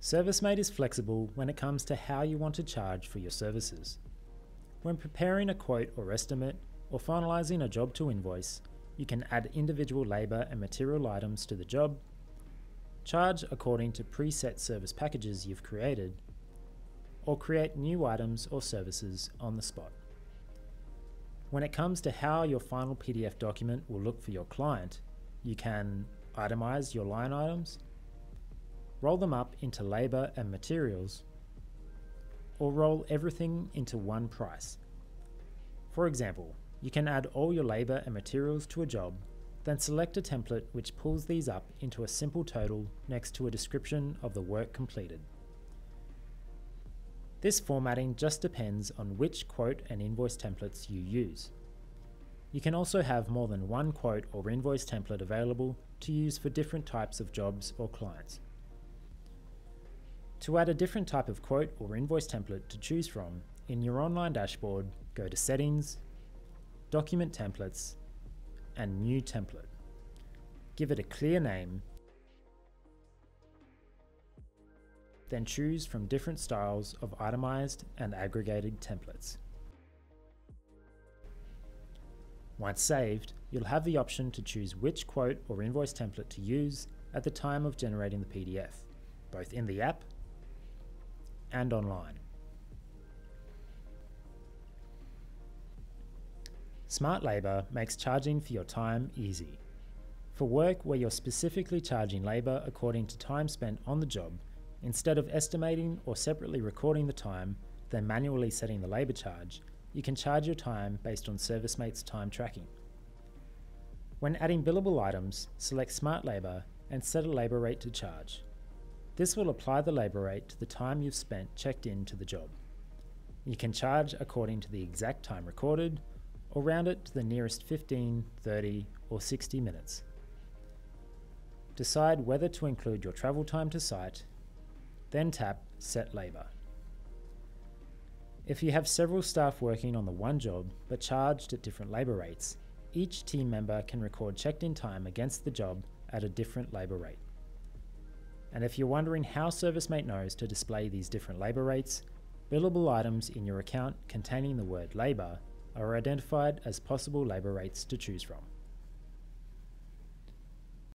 ServiceM8 is flexible when it comes to how you want to charge for your services. When preparing a quote or estimate, or finalizing a job to invoice, you can add individual labor and material items to the job, charge according to preset service packages you've created, or create new items or services on the spot. When it comes to how your final PDF document will look for your client, you can itemize your line items, roll them up into labor and materials, or roll everything into one price. For example, you can add all your labor and materials to a job, then select a template which pulls these up into a simple total next to a description of the work completed. This formatting just depends on which quote and invoice templates you use. You can also have more than one quote or invoice template available to use for different types of jobs or clients. To add a different type of quote or invoice template to choose from, in your online dashboard, go to Settings, Document Templates, and New Template. Give it a clear name, then choose from different styles of itemized and aggregated templates. Once saved, you'll have the option to choose which quote or invoice template to use at the time of generating the PDF, both in the app and online. Smart Labor makes charging for your time easy. For work where you're specifically charging labor according to time spent on the job, instead of estimating or separately recording the time, then manually setting the labor charge, you can charge your time based on ServiceM8's time tracking. When adding billable items, select Smart Labor and set a labor rate to charge. This will apply the labor rate to the time you've spent checked in to the job. You can charge according to the exact time recorded, or round it to the nearest 15, 30, or 60 minutes. Decide whether to include your travel time to site, then tap Set Labor. If you have several staff working on the one job but charged at different labor rates, each team member can record checked-in time against the job at a different labor rate. And if you're wondering how ServiceM8 knows to display these different labor rates, billable items in your account containing the word labor are identified as possible labor rates to choose from.